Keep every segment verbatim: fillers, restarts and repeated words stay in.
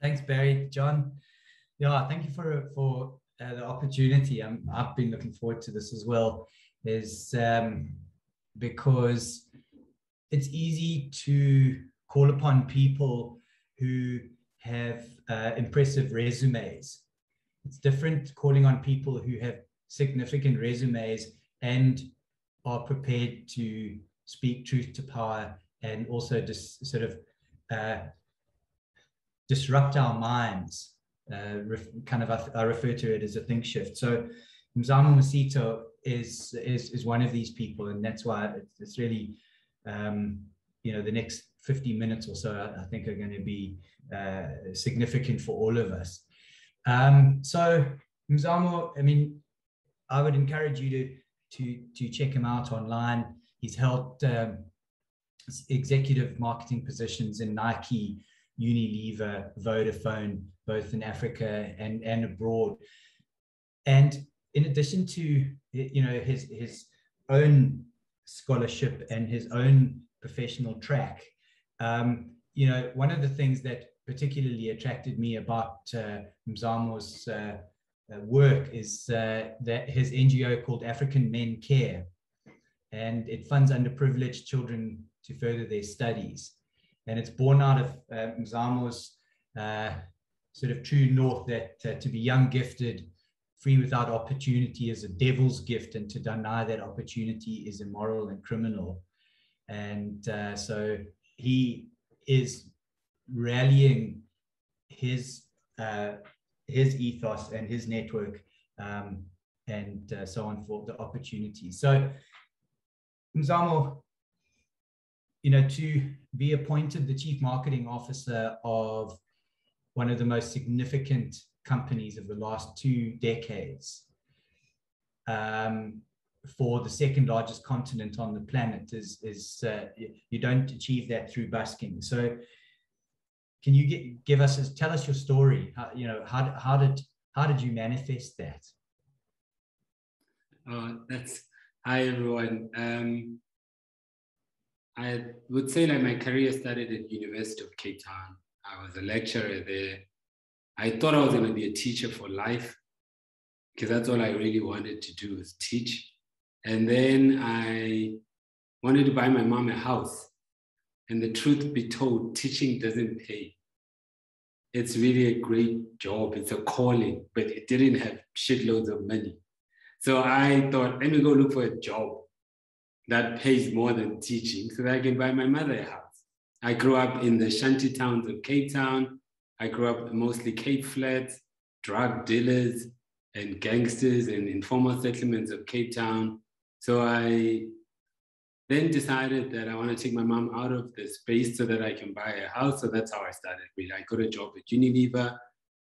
Thanks, Barry. John, yeah, thank you for for uh, the opportunity. I'm, I've been looking forward to this as well, is um, because it's easy to call upon people who have uh, impressive resumes. It's different calling on people who have significant resumes and are prepared to speak truth to power and also just sort of uh, disrupt our minds. Uh, kind of, I, I refer to it as a think shift. So Mzamo Masito is, is, is one of these people, and that's why it's, it's really, um, you know, the next fifty minutes or so, I, I think are going to be uh, significant for all of us. Um, so Mzamo, I mean, I would encourage you to to to check him out online. He's held um, executive marketing positions in Nike, Unilever, Vodafone, both in Africa and and abroad. And in addition to, you know, his his own scholarship and his own professional track, um, you know, one of the things that particularly attracted me about uh, Mzamo's uh, Uh, work is uh, that his N G O called African Men Care, and it funds underprivileged children to further their studies. And it's born out of uh, Mzamo's uh, sort of true north that uh, to be young, gifted, free without opportunity is a devil's gift, and to deny that opportunity is immoral and criminal. And uh, so he is rallying his uh, his ethos and his network um, and uh, so on for the opportunities. So Mzamo, you know, to be appointed the chief marketing officer of one of the most significant companies of the last two decades um, for the second largest continent on the planet is, is uh, you don't achieve that through busking. So can you get, give us, tell us your story? How, you know, how, how did how did you manifest that? Uh, that's hi everyone. Um, I would say like my career started at University of Cape Town. I was a lecturer there. I thought I was going to be a teacher for life because that's all I really wanted to do was teach. And then I wanted to buy my mom a house. And the truth be told, teaching doesn't pay. It's really a great job. It's a calling, but it didn't have shitloads of money. So I thought, let me go look for a job that pays more than teaching so that I can buy my mother a house. I grew up in the shanty towns of Cape Town. I grew up mostly Cape Flats, drug dealers and gangsters and informal settlements of Cape Town. So I then decided that I want to take my mom out of the space so that I can buy a house. So that's how I started. Really, I got a job at Unilever.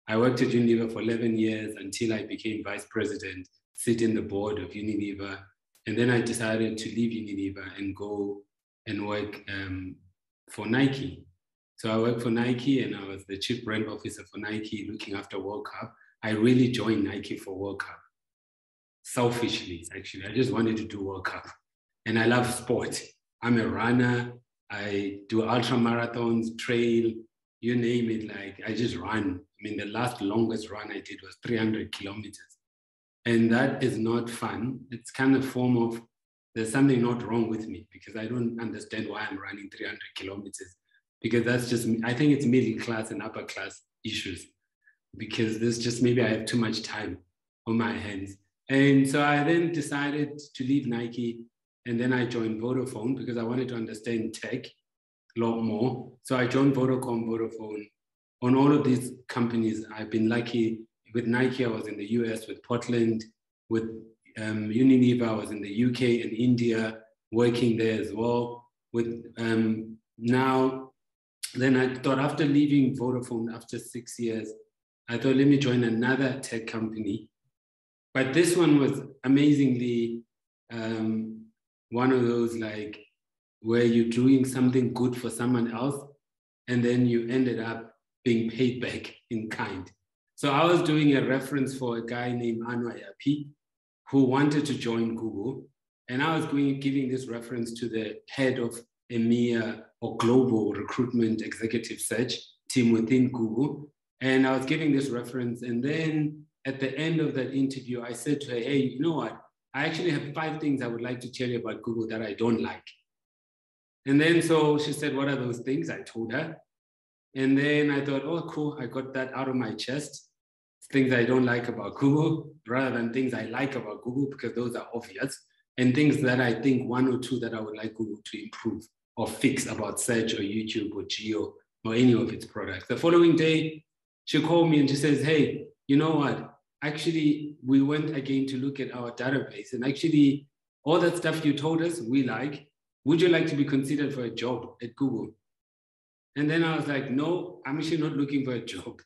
I worked at Unilever for eleven years until I became vice president, sit in the board of Unilever. And then I decided to leave Unilever and go and work um, for Nike. So I worked for Nike and I was the chief brand officer for Nike looking after World Cup. I really joined Nike for World Cup. Selfishly, actually, I just wanted to do World Cup. And I love sport. I'm a runner. I do ultra marathons, trail, you name it. Like I just run. I mean, the last longest run I did was three hundred kilometers. And that is not fun. It's kind of form of, there's something not wrong with me because I don't understand why I'm running three hundred kilometers because that's just, I think it's middle class and upper class issues because this just maybe I have too much time on my hands. And so I then decided to leave Nike. And then I joined Vodafone because I wanted to understand tech a lot more. So I joined Vodacom, Vodafone. On all of these companies, I've been lucky. With Nike, I was in the U S, with Portland, with um, Unilever, I was in the U K and India, working there as well. With um, now, then I thought after leaving Vodafone after six years, I thought, let me join another tech company. But this one was amazingly, um, one of those like where you're doing something good for someone else and then you ended up being paid back in kind. So I was doing a reference for a guy named Anwar Yapi, who wanted to join Google. And I was going, giving this reference to the head of EMEA or global recruitment executive search team within Google. And I was giving this reference. And then at the end of that interview, I said to her, hey, you know what? I actually have five things I would like to tell you about Google that I don't like. And then so she said, what are those things? I told her. And then I thought, oh, cool. I got that out of my chest. Things I don't like about Google rather than things I like about Google, because those are obvious, and things that I think one or two that I would like Google to improve or fix about search or YouTube or Geo or any of its products. The following day, she called me and she says, hey, you know what? Actually, we went again to look at our database, and actually all that stuff you told us, we like. Would you like to be considered for a job at Google? And then I was like, no, I'm actually not looking for a job.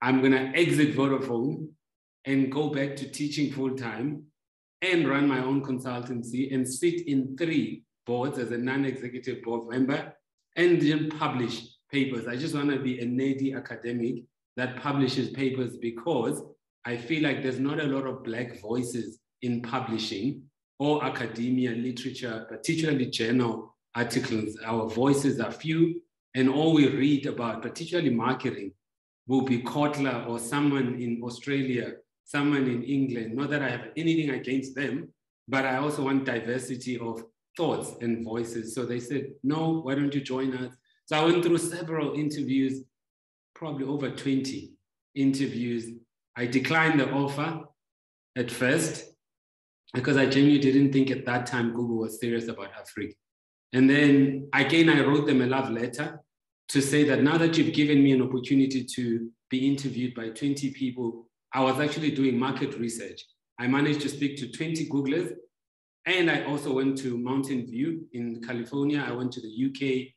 I'm going to exit Vodafone and go back to teaching full-time and run my own consultancy and sit in three boards as a non-executive board member and then publish papers. I just want to be a nerdy academic that publishes papers, because I feel like there's not a lot of Black voices in publishing or academia, literature, particularly journal articles. Our voices are few, and all we read about, particularly marketing, will be Kotler or someone in Australia, someone in England. Not that I have anything against them, but I also want diversity of thoughts and voices. So they said, no, why don't you join us? So I went through several interviews, probably over twenty interviews. I declined the offer at first because I genuinely didn't think at that time Google was serious about Africa. And then again, I wrote them a love letter to say that now that you've given me an opportunity to be interviewed by twenty people, I was actually doing market research. I managed to speak to twenty Googlers, and I also went to Mountain View in California. I went to the U K.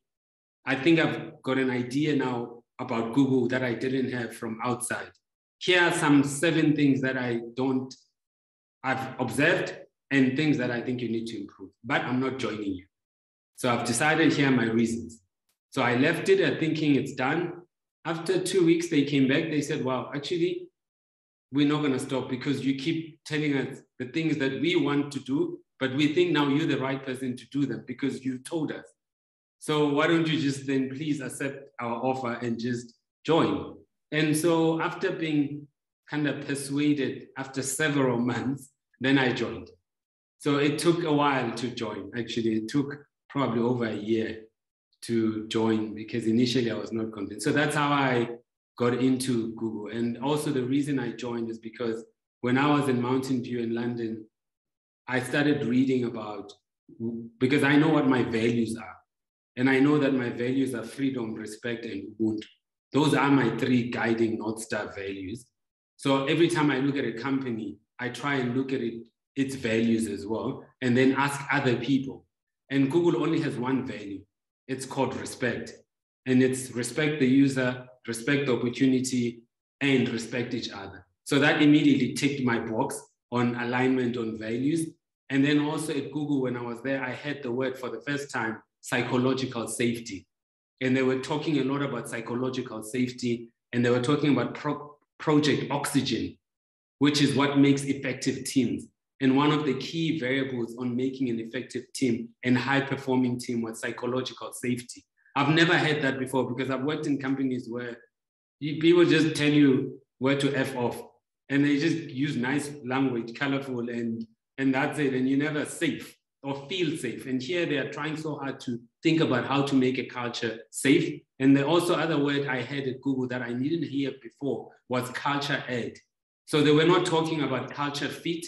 I think I've got an idea now about Google that I didn't have from outside. Here are some seven things that I don't, I've observed, and things that I think you need to improve, but I'm not joining you. So I've decided, here are my reasons. So I left it at thinking it's done. After two weeks, they came back. They said, wow, actually, we're not going to stop because you keep telling us the things that we want to do, but we think now you're the right person to do them because you told us. So why don't you just then please accept our offer and just join? And so after being kind of persuaded after several months, then I joined. So it took a while to join. Actually, it took probably over a year to join, because initially I was not convinced. So that's how I got into Google. And also the reason I joined is because when I was in Mountain View in London, I started reading about, because I know what my values are. And I know that my values are freedom, respect, and Ubuntu. Those are my three guiding North Star values. So every time I look at a company, I try and look at it, its values as well, and then ask other people. And Google only has one value. It's called respect. And it's respect the user, respect the opportunity, and respect each other. So that immediately ticked my box on alignment on values. And then also at Google, when I was there, I had the word for the first time, psychological safety. And they were talking a lot about psychological safety. And they were talking about pro- Project Oxygen, which is what makes effective teams. And one of the key variables on making an effective team and high-performing team was psychological safety. I've never heard that before, because I've worked in companies where people just tell you where to F off, and they just use nice language, colorful, and, and that's it, and you're never safe or feel safe. And here they are trying so hard to think about how to make a culture safe. And the also other word I heard at Google that I didn't hear before was culture ed. So they were not talking about culture fit,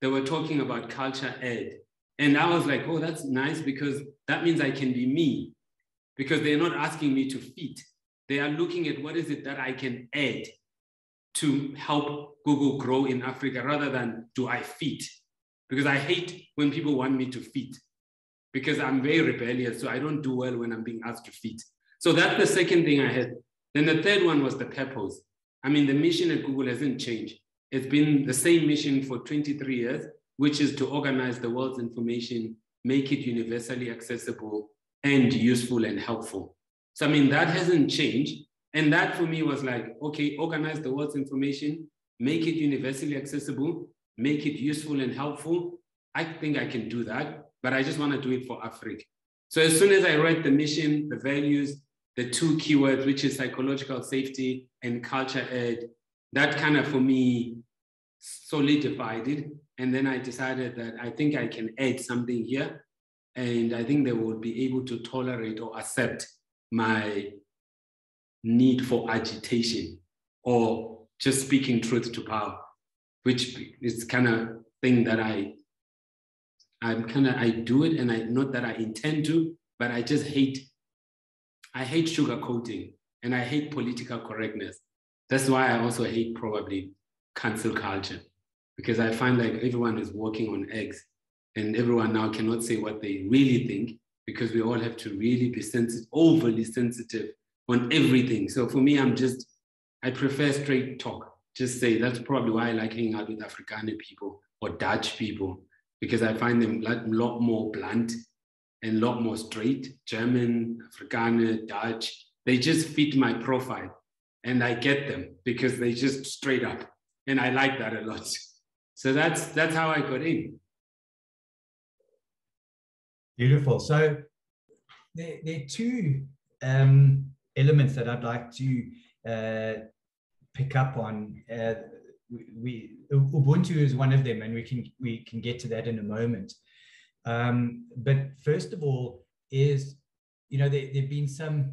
they were talking about culture ed. And I was like, oh, that's nice, because that means I can be me, because they're not asking me to fit. They are looking at what is it that I can add to help Google grow in Africa, rather than do I fit? Because I hate when people want me to fit, because I'm very rebellious. So I don't do well when I'm being asked to fit. So that's the second thing I had. Then the third one was the purpose. I mean, the mission at Google hasn't changed. It's been the same mission for twenty-three years, which is to organize the world's information, make it universally accessible and useful and helpful. So, I mean, that hasn't changed. And that for me was like, okay, organize the world's information, make it universally accessible make it useful and helpful, I think I can do that, but I just want to do it for Africa. So as soon as I read the mission, the values, the two keywords, which is psychological safety and culture ed, that kind of, for me, solidified it. And then I decided that I think I can add something here. And I think they will be able to tolerate or accept my need for agitation or just speaking truth to power, which is kind of thing that I, I'm kind of, I do it and I, not that I intend to, but I just hate, I hate sugarcoating and I hate political correctness. That's why I also hate probably cancel culture, because I find like everyone is walking on eggs and everyone now cannot say what they really think because we all have to really be sensitive, overly sensitive on everything. So for me, I'm just, I prefer straight talk. Just say, that's probably why I like hanging out with Afrikaner people or Dutch people, because I find them a lot more blunt and a lot more straight. German, Afrikaner, Dutch, they just fit my profile and I get them because they just straight up. And I like that a lot. So that's, that's how I got in. Beautiful. So there, there are two um, elements that I'd like to uh, pick up on. Uh, we, Ubuntu is one of them, and we can we can get to that in a moment. Um, but first of all, is you know there there've been some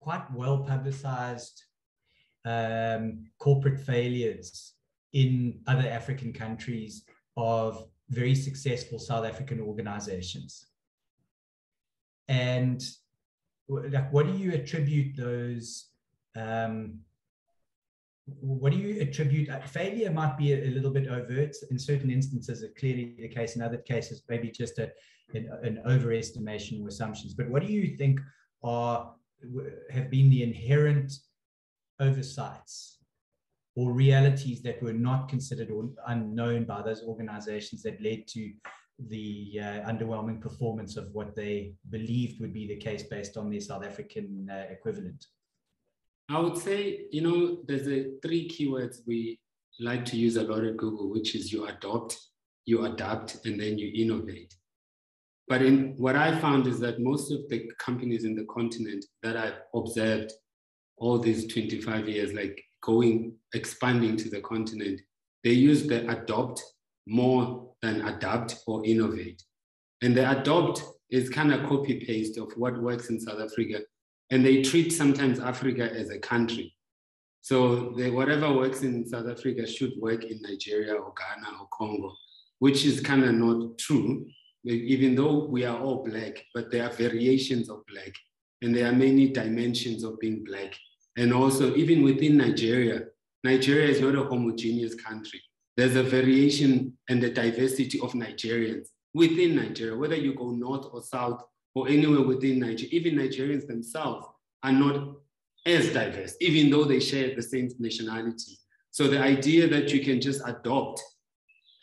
quite well publicized um, corporate failures in other African countries of very successful South African organizations, and like, what do you attribute those? Um, What do you attribute? Failure might be a, a little bit overt in certain instances, it's clearly the case. In other cases, maybe just a, an, an overestimation or assumptions. But what do you think are have been the inherent oversights or realities that were not considered or unknown by those organizations that led to the uh, underwhelming performance of what they believed would be the case based on their South African uh, equivalent? I would say, you know, there's a three keywords we like to use a lot at Google, which is you adopt, you adapt, and then you innovate. But in, what I found is that most of the companies in the continent that I've observed all these twenty-five years, like going, expanding to the continent, they use the adopt more than adapt or innovate. And the adopt is kind of copy paste of what works in South Africa. And they treat sometimes Africa as a country. So they, whatever works in South Africa should work in Nigeria or Ghana or Congo, which is kind of not true, even though we are all Black, but there are variations of Black and there are many dimensions of being Black. And also even within Nigeria, Nigeria is not a homogeneous country. There's a variation and a diversity of Nigerians within Nigeria, whether you go north or south, or anywhere within Nigeria, even Nigerians themselves are not as diverse, even though they share the same nationality. So the idea that you can just adopt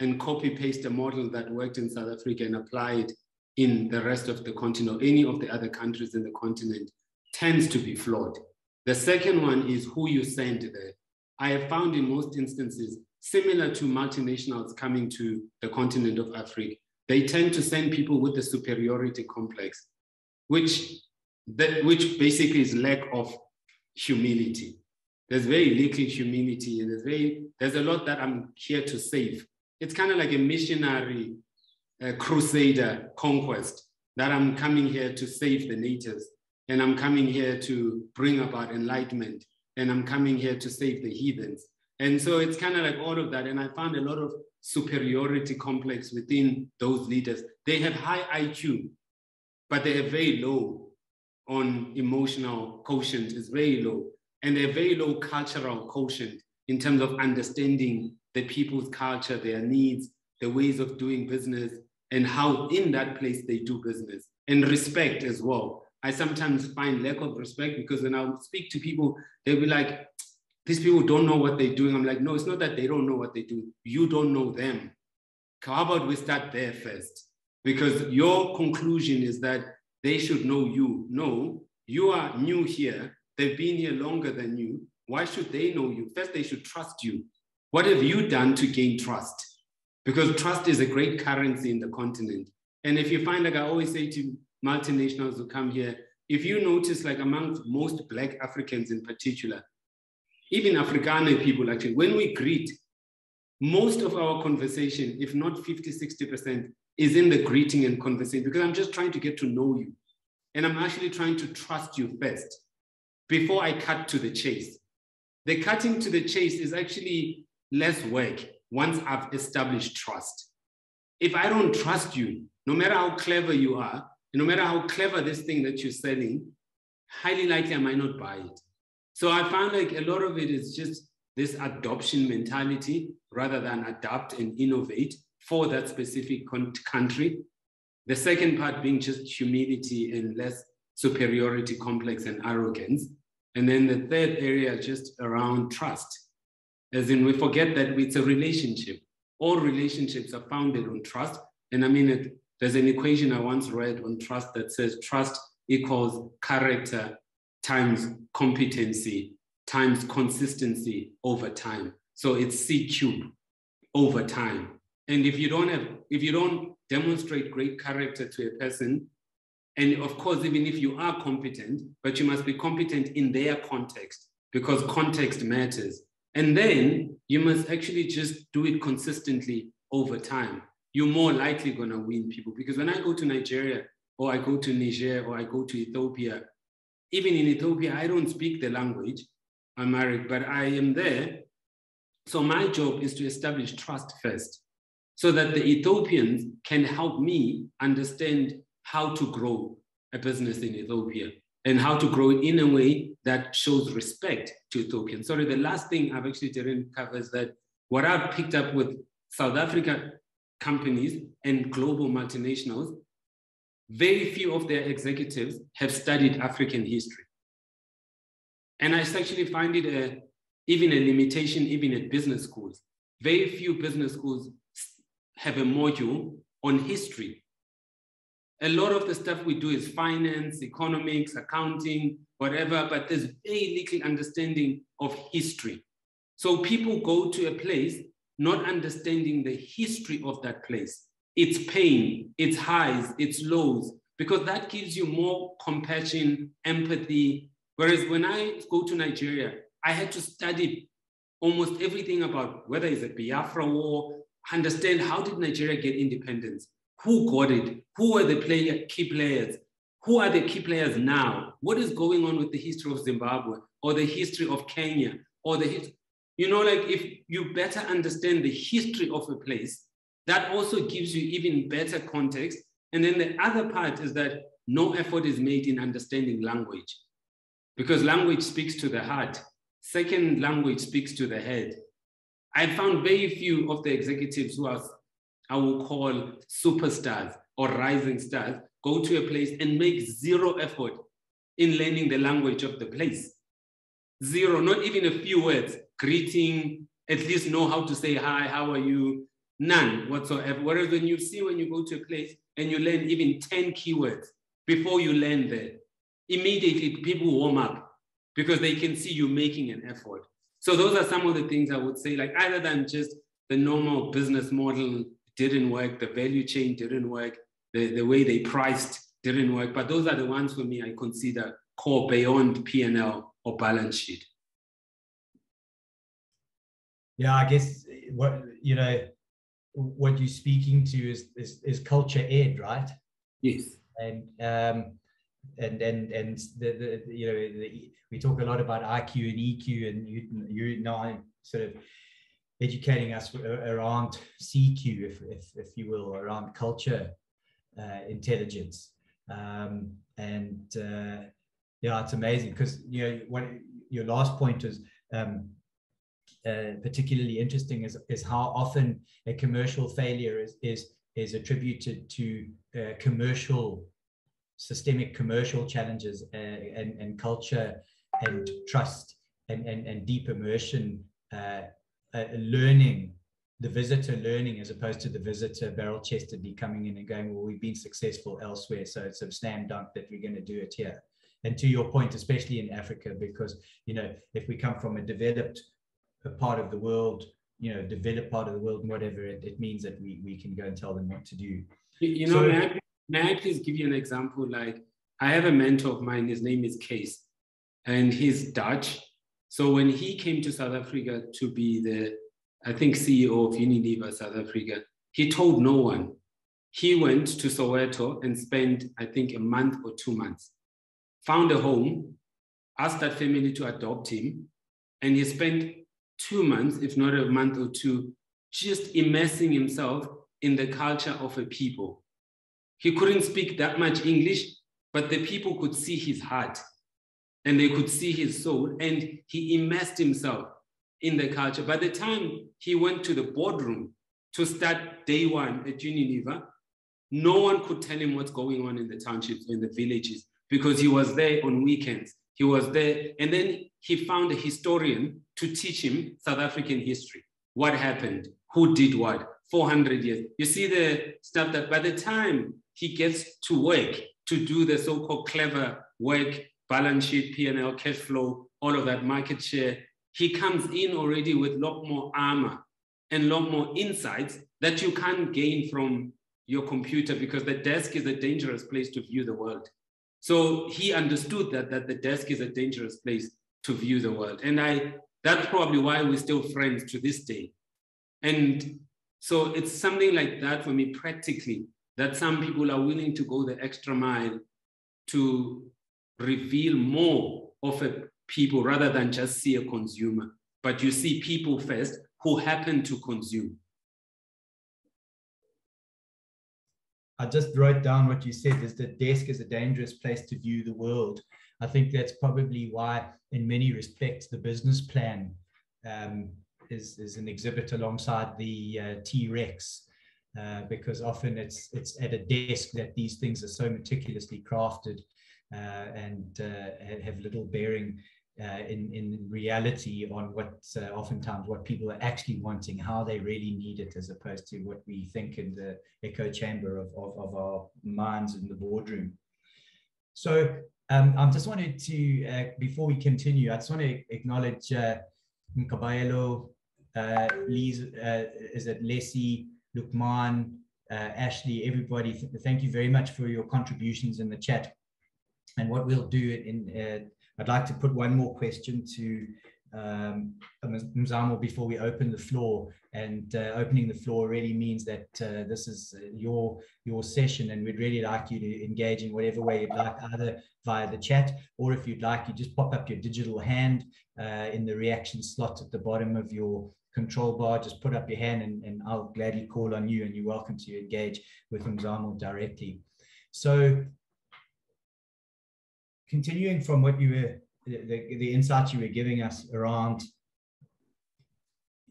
and copy paste a model that worked in South Africa and apply it in the rest of the continent or any of the other countries in the continent tends to be flawed. The second one is who you send there. I have found in most instances, similar to multinationals coming to the continent of Africa, they tend to send people with the superiority complex, which, that, which basically is lack of humility. There's very little humility and there's, very, there's a lot that I'm here to save. It's kind of like a missionary uh, crusader conquest that I'm coming here to save the natives and I'm coming here to bring about enlightenment and I'm coming here to save the heathens. And so it's kind of like all of that. And I found a lot of superiority complex within those leaders. They have high I Q, but they are very low on emotional quotient, is very low. And they're very low cultural quotient in terms of understanding the people's culture, their needs, the ways of doing business, and how in that place they do business. And respect as well. I sometimes find lack of respect because when I speak to people, they'll be like, these people don't know what they're doing. I'm like, no, it's not that they don't know what they do. You don't know them. How about we start there first? Because your conclusion is that they should know you. No, you are new here. They've been here longer than you. Why should they know you? First, they should trust you. What have you done to gain trust? Because trust is a great currency in the continent. And if you find, like I always say to multinationals who come here, if you notice, like among most Black Africans in particular, even Afrikaner people actually, when we greet, most of our conversation, if not fifty, sixty percent, is in the greeting and conversation, because I'm just trying to get to know you. And I'm actually trying to trust you first before I cut to the chase. The cutting to the chase is actually less work once I've established trust. If I don't trust you, no matter how clever you are, no matter how clever this thing that you're selling, highly likely I might not buy it. So I found like a lot of it is just this adoption mentality rather than adapt and innovate for that specific country. The second part being just humility and less superiority complex and arrogance. And then the third area just around trust, as in we forget that it's a relationship. All relationships are founded on trust. And I mean, it, there's an equation I once read on trust that says trust equals character times competency times consistency over time. So it's C cubed over time. And if you don't have, if you don't demonstrate great character to a person, and of course, even if you are competent, but you must be competent in their context because context matters. And then you must actually just do it consistently over time. You're more likely gonna win people, because when I go to Nigeria or I go to Niger or I go to Ethiopia, even in Ethiopia, I don't speak the language, I'm Amharic, but I am there. So my job is to establish trust first so that the Ethiopians can help me understand how to grow a business in Ethiopia and how to grow it in a way that shows respect to Ethiopians. Sorry, the last thing I've actually didn't cover is that what I've picked up with South Africa companies and global multinationals, very few of their executives have studied African history. And I actually find it a, even a limitation, even at business schools. Very few business schools have a module on history. A lot of the stuff we do is finance, economics, accounting, whatever, but there's very little understanding of history. So people go to a place not understanding the history of that place, its pain, its highs, its lows, because that gives you more compassion, empathy. Whereas when I go to Nigeria, I had to study almost everything about whether it's a Biafra war, understand how did Nigeria get independence? Who got it? Who were the player, key players? Who are the key players now? What is going on with the history of Zimbabwe or the history of Kenya or the, you know, like if you better understand the history of a place, that also gives you even better context. And then the other part is that no effort is made in understanding language, because language speaks to the heart. Second language speaks to the head. I found very few of the executives who are, I will call superstars or rising stars, go to a place and make zero effort in learning the language of the place. Zero, not even a few words, greeting, at least know how to say hi, how are you, none whatsoever. Whereas when you see when you go to a place and you learn even ten keywords before you learn there, immediately people warm up because they can see you making an effort. So those are some of the things I would say, like other than just the normal business model didn't work, the value chain didn't work, the, the way they priced didn't work, but those are the ones for me I consider core beyond P and L or balance sheet. Yeah, I guess what, you know, what you're speaking to is, is, is culture ed, right? Yes. And, um, and, and, and the, the, you know, the, we talk a lot about I Q and E Q, and you, you now sort of educating us around C Q, if, if, if you will, around culture, uh, intelligence. Um, and uh, yeah, it's amazing because, you know, what your last point is um, uh, particularly interesting is, is how often a commercial failure is, is, is attributed to uh, commercial, systemic commercial challenges uh, and, and culture and trust and, and, and deep immersion uh, Uh, learning, the visitor learning, as opposed to the visitor barrel-chestedly coming in and going, well, we've been successful elsewhere, so it's a slam dunk that we're going to do it here. And to your point, especially in Africa, because, you know, if we come from a developed part of the world you know, developed part of the world, and whatever it, it means that we, we can go and tell them what to do. You, you know, so, may, I, may I please give you an example? Like, I have a mentor of mine, his name is Case, and he's Dutch. So when he came to South Africa to be the, I think, C E O of Unilever South Africa, he told no one. He went to Soweto and spent, I think, a month or two months, found a home, asked that family to adopt him, and he spent two months, if not a month or two, just immersing himself in the culture of a people. He couldn't speak that much English, but the people could see his heart and they could see his soul, and he immersed himself in the culture. By the time he went to the boardroom to start day one at Unilever, no one could tell him what's going on in the townships, in the villages, because he was there on weekends. He was there, and then he found a historian to teach him South African history. What happened? Who did what? four hundred years. You see the stuff that by the time he gets to work, to do the so-called clever work, balance sheet, P and L, cash flow, all of that, market share, he comes in already with a lot more armor and a lot more insights that you can't gain from your computer, because the desk is a dangerous place to view the world. So he understood that, that the desk is a dangerous place to view the world. And I, that's probably why we're still friends to this day. And so it's something like that for me, practically, that some people are willing to go the extra mile to reveal more of a people rather than just see a consumer. But you see people first who happen to consume. I just wrote down what you said, is the desk is a dangerous place to view the world. I think that's probably why, in many respects, the business plan um, is, is an exhibit alongside the uh, T-Rex, uh, because often it's, it's at a desk that these things are so meticulously crafted uh, and uh, have little bearing uh, in, in reality on what uh, oftentimes what people are actually wanting, how they really need it, as opposed to what we think in the echo chamber of, of, of our minds in the boardroom. So um, I just wanted to, uh, before we continue, I just want to acknowledge uh, Mkabayelo, uh, Liz, uh, is it Leslie, Lukman, uh, Ashley, everybody. Th thank you very much for your contributions in the chat. And what we'll do in, uh, I'd like to put one more question to um, Mzamo before we open the floor. And uh, opening the floor really means that uh, this is your, your session, and we'd really like you to engage in whatever way you'd like, either via the chat, or if you'd like, you just pop up your digital hand uh, in the reaction slot at the bottom of your control bar. Just put up your hand and, and I'll gladly call on you, and you're welcome to engage with Mzamo directly. So, continuing from what you were, the, the insights you were giving us around,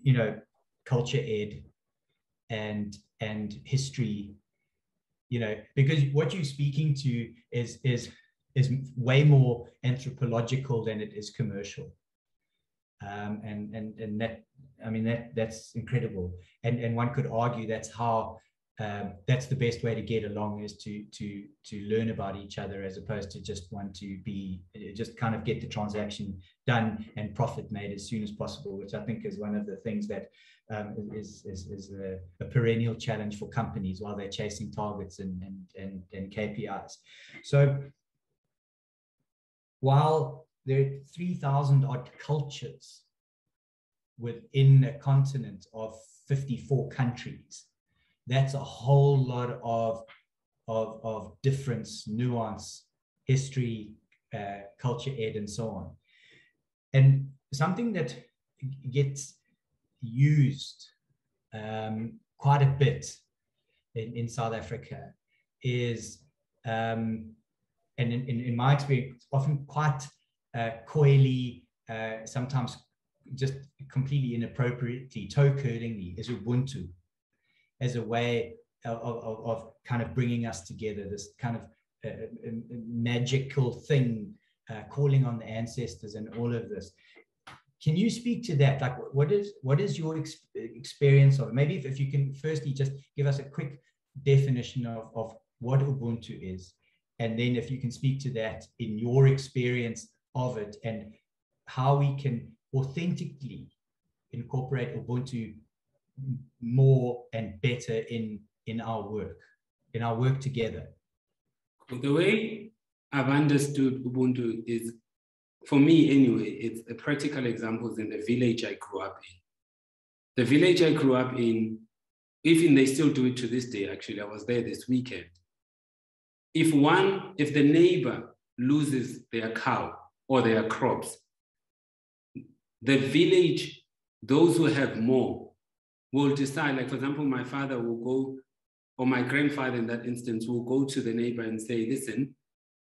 you know, culture ed and, and history, you know, because what you're speaking to is, is, is way more anthropological than it is commercial. Um, and, and, and that, I mean, that, that's incredible. And, and one could argue that's how, Um, that's the best way to get along, is to to to learn about each other, as opposed to just want to be just kind of get the transaction done and profit made as soon as possible, which I think is one of the things that um, is is, is a, a perennial challenge for companies while they're chasing targets and and and, and K P Is. So while there are three thousand odd cultures within a continent of fifty-four countries, that's a whole lot of, of, of difference, nuance, history, uh, culture ed, and so on. And something that gets used um, quite a bit in, in South Africa is, um, and in, in, in my experience, often quite uh, coyly, uh, sometimes just completely inappropriately, toe-curlingly, is Ubuntu, as a way of, of, of kind of bringing us together, this kind of uh, magical thing, uh, calling on the ancestors and all of this. Can you speak to that? Like, what is, what is your ex experience of it? Maybe if, if you can firstly just give us a quick definition of, of what Ubuntu is, and then if you can speak to that in your experience of it, and how we can authentically incorporate Ubuntu more and better in, in our work, in our work together? The way I've understood Ubuntu is, for me anyway, it's a practical example in the village I grew up in. The village I grew up in, even they still do it to this day, actually, I was there this weekend. If one, if the neighbor loses their cow or their crops, the village, those who have more, will decide, like for example, my father will go, or my grandfather in that instance, will go to the neighbor and say, listen,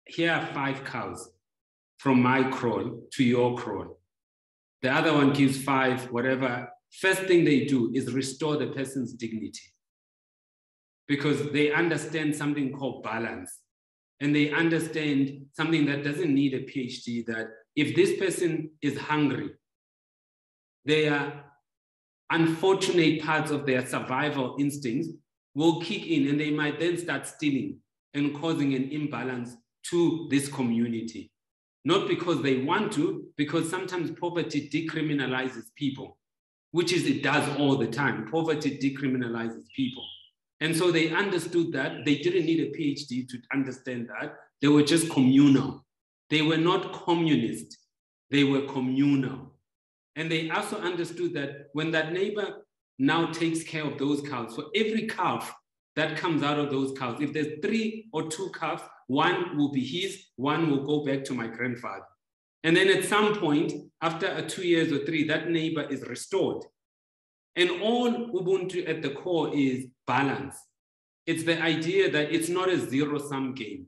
here are five cows from my kraal to your kraal. The other one gives five, whatever. First thing they do is restore the person's dignity, because they understand something called balance. And they understand something that doesn't need a PhD, that if this person is hungry, their unfortunate parts of their survival instincts will kick in, and they might then start stealing and causing an imbalance to this community. Not because they want to, because sometimes poverty decriminalizes people, which is it does all the time. Poverty decriminalizes people. And so they understood that. They didn't need a PhD to understand that. They were just communal. They were not communist. They were communal. And they also understood that when that neighbor now takes care of those cows, for every calf that comes out of those cows, if there's three or two calves, one will be his, one will go back to my grandfather. And then at some point, after a two years or three, that neighbor is restored. And all Ubuntu at the core is balance. It's the idea that it's not a zero-sum game.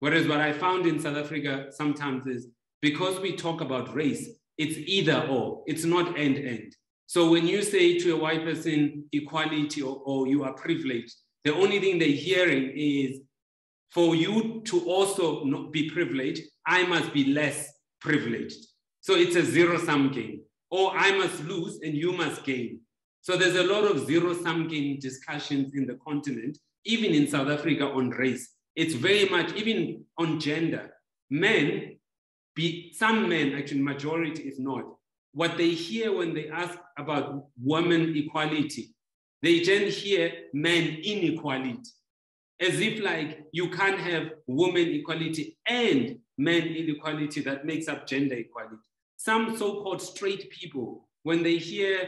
Whereas what I found in South Africa sometimes is, because we talk about race, it's either or, it's not end end. So when you say to a white person equality or, or you are privileged, the only thing they're hearing is, for you to also not be privileged, I must be less privileged. So it's a zero-sum game. Or I must lose and you must gain. So there's a lot of zero-sum game discussions in the continent, even in South Africa on race. It's very much, even on gender. Men, be, some men, actually majority if not, what they hear when they ask about women equality, they then hear men inequality. As if like you can't have women equality and men inequality that makes up gender equality. Some so-called straight people, when they hear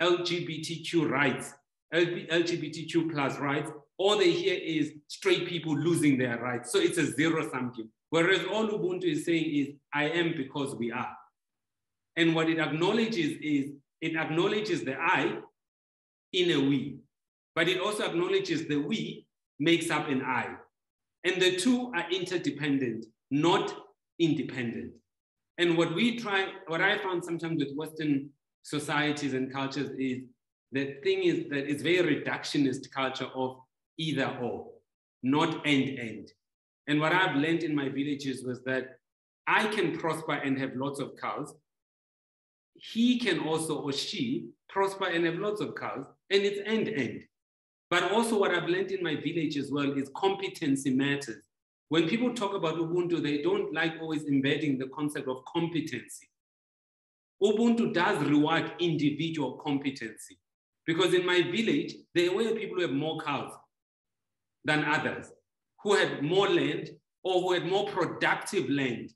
L G B T Q rights, L G B T Q plus rights, all they hear is straight people losing their rights. So it's a zero-sum game. Whereas all Ubuntu is saying is, I am because we are. And what it acknowledges is, it acknowledges the I in a we, but it also acknowledges the we makes up an I. And the two are interdependent, not independent. And what we try, what I found sometimes with Western societies and cultures is, the thing is that it's very reductionist culture of either or, not end end. And what I've learned in my villages was that I can prosper and have lots of cows. He can also, or she, prosper and have lots of cows, and it's end end. But also what I've learned in my village as well is competency matters. When people talk about Ubuntu, they don't like always embedding the concept of competency. Ubuntu does reward individual competency, because in my village, there were people who have more cows than others, who had more land or who had more productive land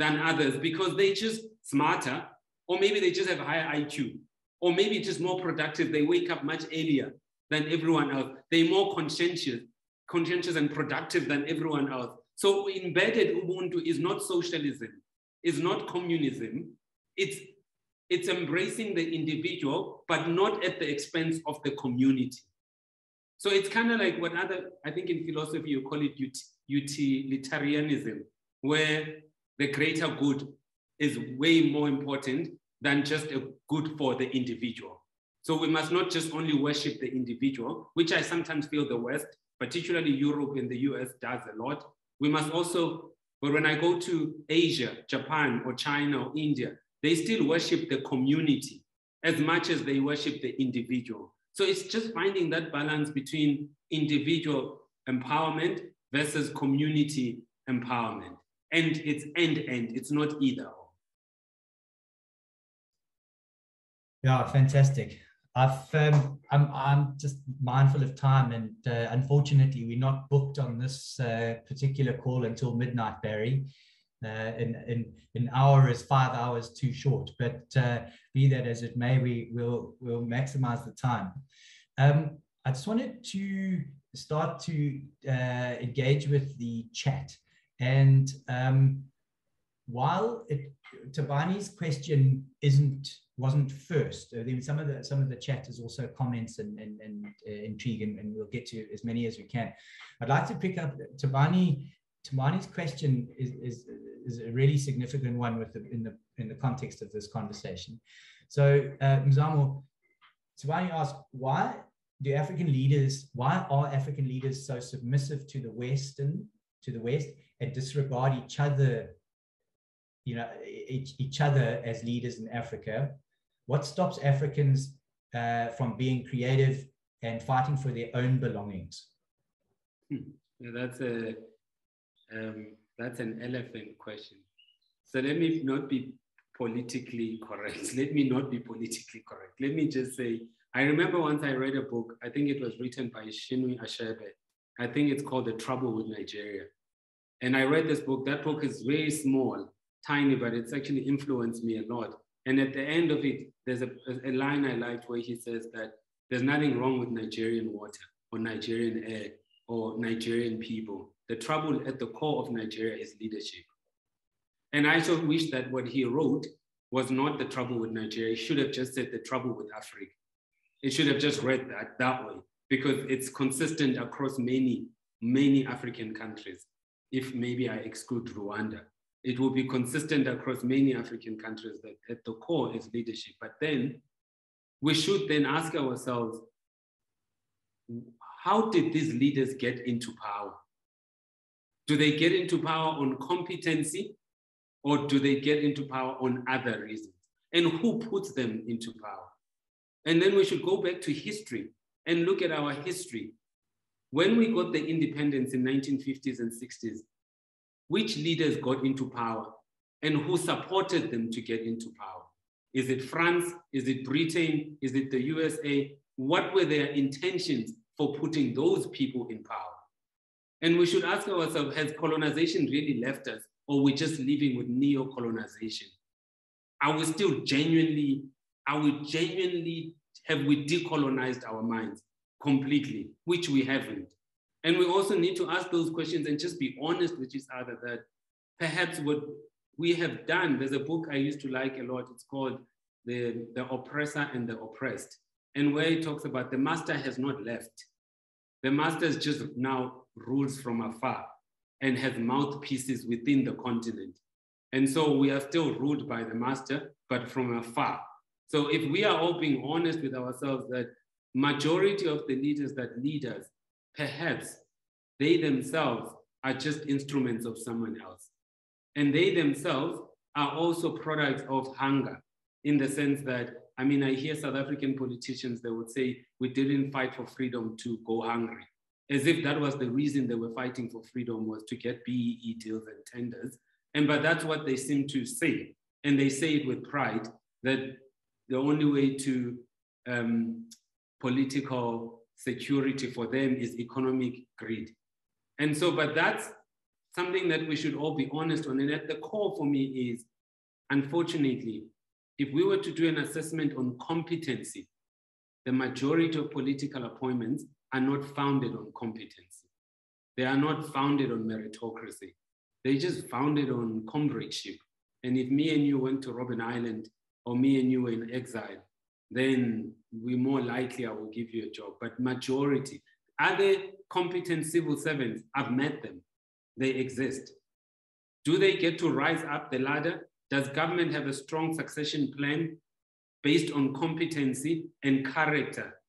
than others, because they're just smarter, or maybe they just have higher I Q, or maybe just more productive. They wake up much earlier than everyone else. They're more conscientious. conscientious and productive than everyone else. So embedded Ubuntu is not socialism, is not communism. It's, it's embracing the individual, but not at the expense of the community. So it's kind of like what other, I think in philosophy, you call it utilitarianism, where the greater good is way more important than just a good for the individual. So we must not just only worship the individual, which I sometimes feel the West, particularly Europe and the U S, does a lot. We must also, but when I go to Asia, Japan or China or India, they still worship the community as much as they worship the individual. So it's just finding that balance between individual empowerment versus community empowerment. And it's end-end, it's not either. Yeah, fantastic. I've, um, I'm, I'm just mindful of time, and uh, unfortunately, we're not booked on this uh, particular call until midnight, Barry. Uh, and, and an hour is five hours too short, but uh, be that as it may, we will we'll maximize the time. Um, I just wanted to start to uh, engage with the chat. And um, while it, Tabani's question isn't wasn't first, I mean, some of the some of the chat is also comments and and, and uh, intrigue, and, and we'll get to as many as we can. I'd like to pick up Tabani. Tabani's question is is is a really significant one with the, in the in the context of this conversation. So uh, Mzamo, Tabani asked, why do African leaders why are African leaders so submissive to the Western to the West and disregard each other, you know, each, each other as leaders in Africa? What stops Africans uh, from being creative and fighting for their own belongings? Hmm. Yeah, that's a Um, that's an elephant question. So let me not be politically correct. Let me not be politically correct. Let me just say, I remember once I read a book, I think it was written by Chinua Achebe. I think it's called The Trouble with Nigeria. And I read this book. That book is very small, tiny, but it's actually influenced me a lot. And at the end of it, there's a, a line I liked where he says that there's nothing wrong with Nigerian water or Nigerian air or Nigerian people. The trouble at the core of Nigeria is leadership. And I so wish that what he wrote was not The Trouble with Nigeria. He should have just said The Trouble with Africa. It should have just read that that way, because it's consistent across many, many African countries. If maybe I exclude Rwanda, it will be consistent across many African countries that at the core is leadership. But then we should then ask ourselves, how did these leaders get into power? Do they get into power on competency, or do they get into power on other reasons? And who puts them into power? And then we should go back to history and look at our history. When we got the independence in nineteen fifties and sixties, which leaders got into power and who supported them to get into power? Is it France? Is it Britain? Is it the U S A? What were their intentions for putting those people in power? And we should ask ourselves, has colonization really left us, or are we just living with neo-colonization? Are we still genuinely, are we genuinely, have we decolonized our minds completely, which we haven't? And we also need to ask those questions and just be honest with each other that perhaps what we have done, there's a book I used to like a lot, it's called The, the Oppressor and the Oppressed, and where it talks about the master has not left. The master is just now rules from afar and has mouthpieces within the continent. And so we are still ruled by the master, but from afar. So if we are all being honest with ourselves that majority of the leaders that lead us, perhaps they themselves are just instruments of someone else. And they themselves are also products of hunger, in the sense that, I mean, I hear South African politicians, they would say, we didn't fight for freedom to go hungry, as if that was the reason they were fighting for freedom, was to get B E E deals and tenders. And but that's what they seem to say. And they say it with pride, that the only way to um, political security for them is economic greed. And so, but that's something that we should all be honest on. And at the core for me is, unfortunately, if we were to do an assessment on competency, the majority of political appointments are not founded on competency. They are not founded on meritocracy. They're just founded on comradeship. And if me and you went to Robben Island, or me and you were in exile, then we more likely I will give you a job. But majority, are they competent civil servants? I've met them. They exist. Do they get to rise up the ladder? Does government have a strong succession plan based on competency and character?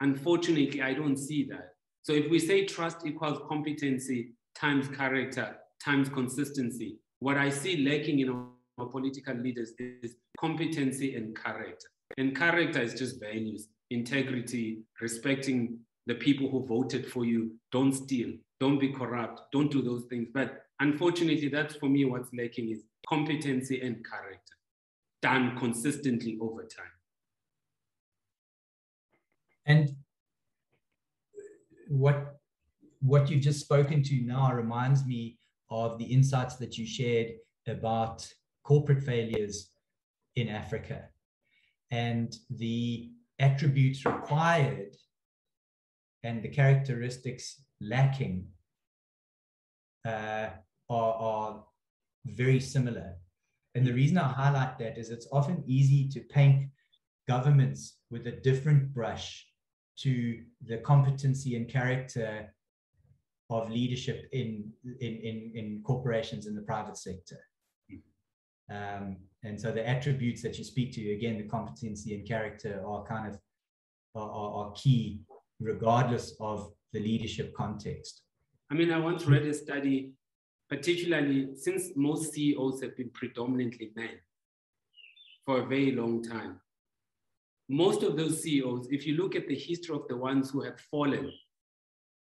Unfortunately, I don't see that. So if we say trust equals competency times character times consistency, what I see lacking in our political leaders is competency and character. And character is just values, integrity, respecting the people who voted for you. Don't steal, don't be corrupt, don't do those things. But unfortunately, that's for me what's lacking, is competency and character done consistently over time. And what what you've just spoken to now reminds me of the insights that you shared about corporate failures in Africa and the attributes required and the characteristics lacking uh, are, are very similar. And the reason I highlight that is it's often easy to paint governments with a different brush to the competency and character of leadership in, in, in, in corporations in the private sector. Um, and so the attributes that you speak to, again, the competency and character are kind of are, are, are key regardless of the leadership context. I mean, I once read a study, particularly since most C E Os have been predominantly men for a very long time. Most of those C E Os, if you look at the history of the ones who have fallen,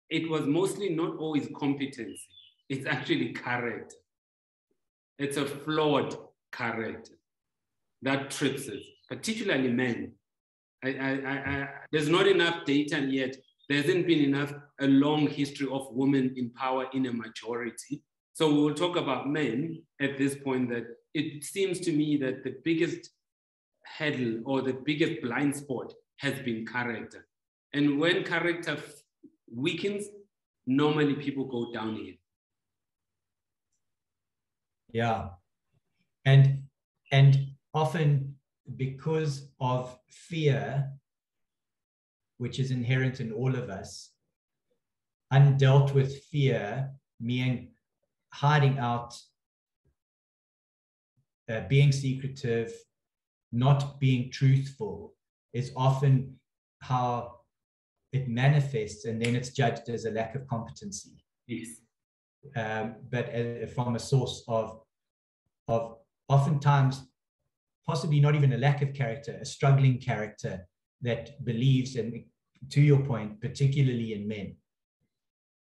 it was mostly not always competency. It's actually character. It's a flawed character that trips us, particularly men. I, I, I, there's not enough data, and yet there hasn't been enough a long history of women in power in a majority. So we'll talk about men at this point, that it seems to me that the biggest hurdle or the biggest blind spot has been character. And when character weakens, normally people go downhill. Yeah. And, and often because of fear, which is inherent in all of us, undealt with fear, meaning hiding out, uh, being secretive, not being truthful, is often how it manifests, and then it's judged as a lack of competency. Yes. Um, but uh, from a source of, of oftentimes, possibly not even a lack of character, a struggling character that believes, and to your point, particularly in men,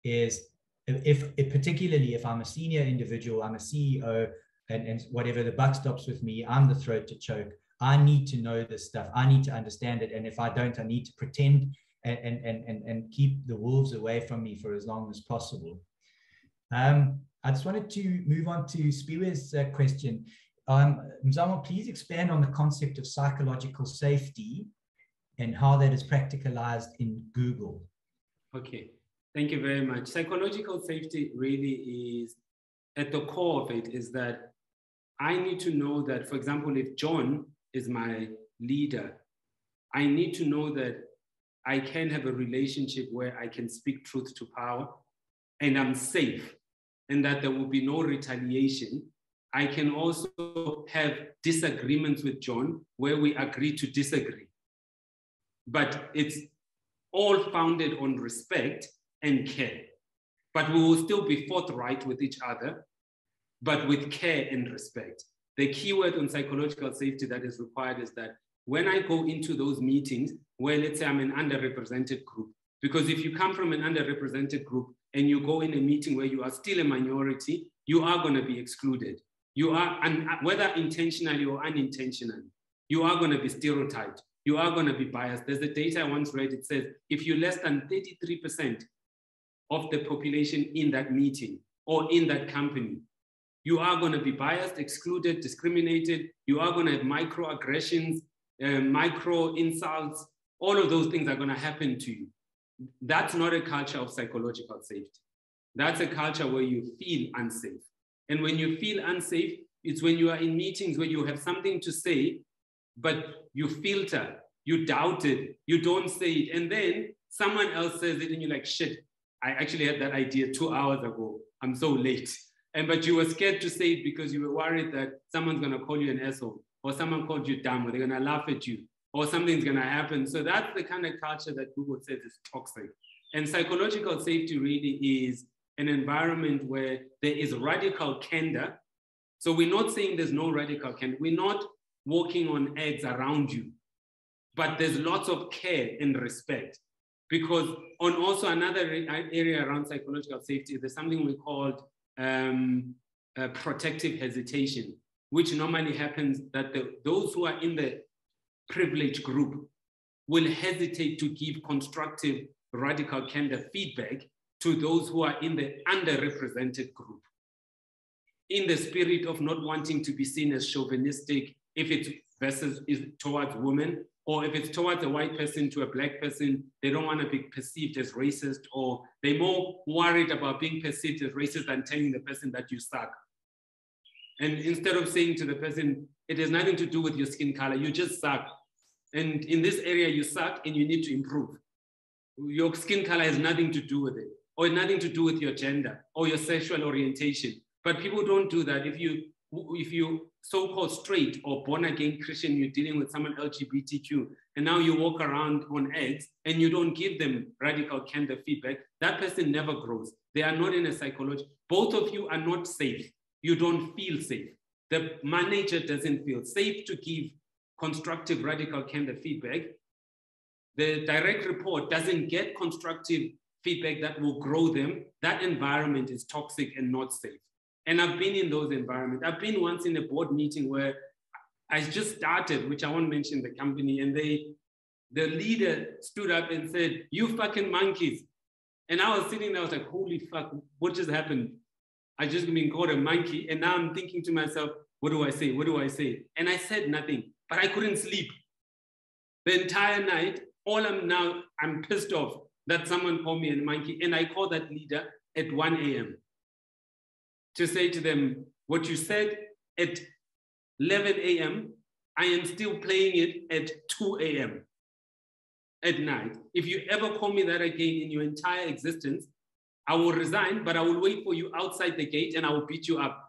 is if, if particularly if I'm a senior individual, I'm a C E O, and, and whatever, the buck stops with me, I'm the throat to choke, I need to know this stuff, I need to understand it, and if I don't, I need to pretend and, and, and, and keep the wolves away from me for as long as possible. Um, I just wanted to move on to Spiwe's uh, question. Um, Mzamo, please expand on the concept of psychological safety and how that is practicalized in Google. Okay, thank you very much. Psychological safety really is, at the core of it is that I need to know that, for example, if John is my leader, I need to know that I can have a relationship where I can speak truth to power and I'm safe, and that there will be no retaliation. I can also have disagreements with John where we agree to disagree, but it's all founded on respect and care. But we will still be forthright with each other, but with care and respect. The key word on psychological safety that is required is that when I go into those meetings where, let's say, I'm an underrepresented group, because if you come from an underrepresented group and you go in a meeting where you are still a minority, you are going to be excluded. You are, and whether intentionally or unintentionally, you are going to be stereotyped. You are going to be biased. There's the data I once read. It says, if you're less than thirty-three percent of the population in that meeting or in that company, you are going to be biased, excluded, discriminated. You are going to have microaggressions, uh, micro insults. All of those things are going to happen to you. That's not a culture of psychological safety. That's a culture where you feel unsafe. And when you feel unsafe, it's when you are in meetings where you have something to say, but you filter, you doubt it, you don't say it. And then someone else says it and you're like, shit, I actually had that idea two hours ago. I'm so late. And but you were scared to say it because you were worried that someone's gonna call you an asshole, or someone called you dumb, or they're gonna laugh at you, or something's gonna happen. So that's the kind of culture that Google says is toxic. And psychological safety really is an environment where there is radical candor. So we're not saying there's no radical candor. We're not walking on eggs around you, but there's lots of care and respect. Because on also another area around psychological safety, there's something we called um, uh, protective hesitation, which normally happens that the, those who are in the privileged group will hesitate to give constructive, radical candor feedback to those who are in the underrepresented group, in the spirit of not wanting to be seen as chauvinistic if it's versus is towards women, or if it's towards a white person to a black person, they don't want to be perceived as racist, or they're more worried about being perceived as racist than telling the person that you suck. And instead of saying to the person, it has nothing to do with your skin color, you just suck. And in this area, you suck and you need to improve. Your skin color has nothing to do with it, or nothing to do with your gender or your sexual orientation. But people don't do that. If you, if you so-called straight or born-again Christian, you're dealing with someone L G B T Q, and now you walk around on eggs and you don't give them radical candor feedback, that person never grows. They are not in a psychology. Both of you are not safe. You don't feel safe. The manager doesn't feel safe to give constructive radical candor feedback. The direct report doesn't get constructive feedback that will grow them. That environment is toxic and not safe. And I've been in those environments. I've been once in a board meeting where I just started, which I won't mention the company, and they, the leader stood up and said, "You fucking monkeys." And I was sitting there, I was like, holy fuck, what just happened? I just been called a monkey. And now I'm thinking to myself, what do I say? What do I say? And I said nothing, but I couldn't sleep. The entire night, all I'm now, I'm pissed off that someone called me a monkey. And I called that leader at one A M to say to them, what you said at eleven A M, I am still playing it at two A M at night. If you ever call me that again in your entire existence, I will resign, but I will wait for you outside the gate and I will beat you up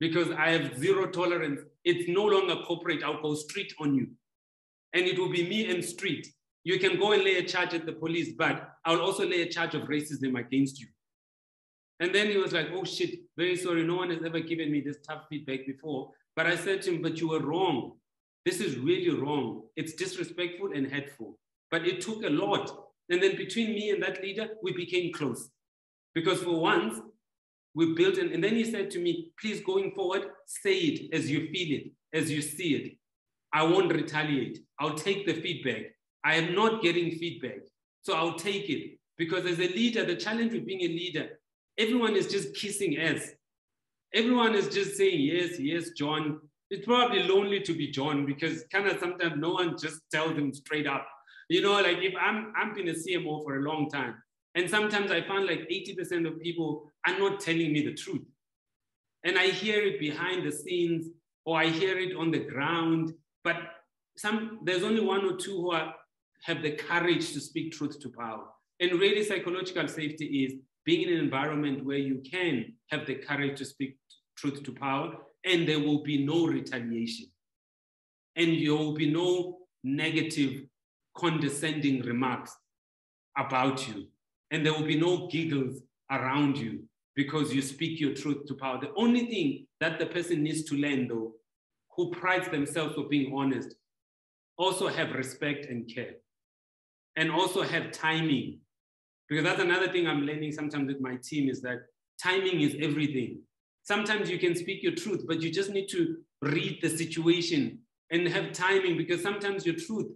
because I have zero tolerance. It's no longer corporate. I'll go straight on you. And it will be me and street. You can go and lay a charge at the police, but I'll also lay a charge of racism against you. And then he was like, oh shit, very sorry. No one has ever given me this tough feedback before. But I said to him, but you were wrong. This is really wrong. It's disrespectful and hurtful. But it took a lot. And then between me and that leader, we became close. Because for once, we built an, and then he said to me, please going forward, say it as you feel it, as you see it. I won't retaliate. I'll take the feedback. I am not getting feedback. So I'll take it. Because as a leader, the challenge with being a leader, everyone is just kissing ass. Everyone is just saying, yes, yes, John. It's probably lonely to be John because kind of sometimes no one just tells them straight up. You know, like if I'm, I've been a C M O for a long time. And sometimes I found like eighty percent of people are not telling me the truth. And I hear it behind the scenes or I hear it on the ground. But some, there's only one or two who are, have the courage to speak truth to power. And really psychological safety is being in an environment where you can have the courage to speak truth to power and there will be no retaliation. And there will be no negative, condescending remarks about you. And there will be no giggles around you because you speak your truth to power. The only thing that the person needs to learn though, who prides themselves for being honest, also have respect and care and also have timing. Because that's another thing I'm learning sometimes with my team is that timing is everything. Sometimes you can speak your truth, but you just need to read the situation and have timing because sometimes your truth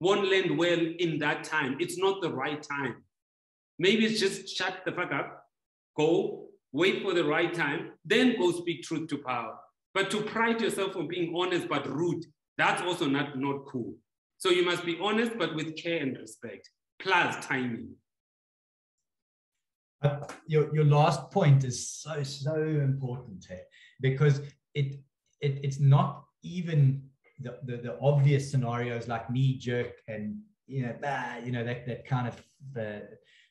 won't land well in that time. It's not the right time. Maybe it's just shut the fuck up, go, wait for the right time, then go speak truth to power. But to pride yourself on being honest but rude, that's also not, not cool. So you must be honest, but with care and respect, plus timing. Uh, your, your last point is so, so important here because it, it, it's not even the, the, the obvious scenarios like knee jerk and, you know, bah, you know, that, that kind of uh,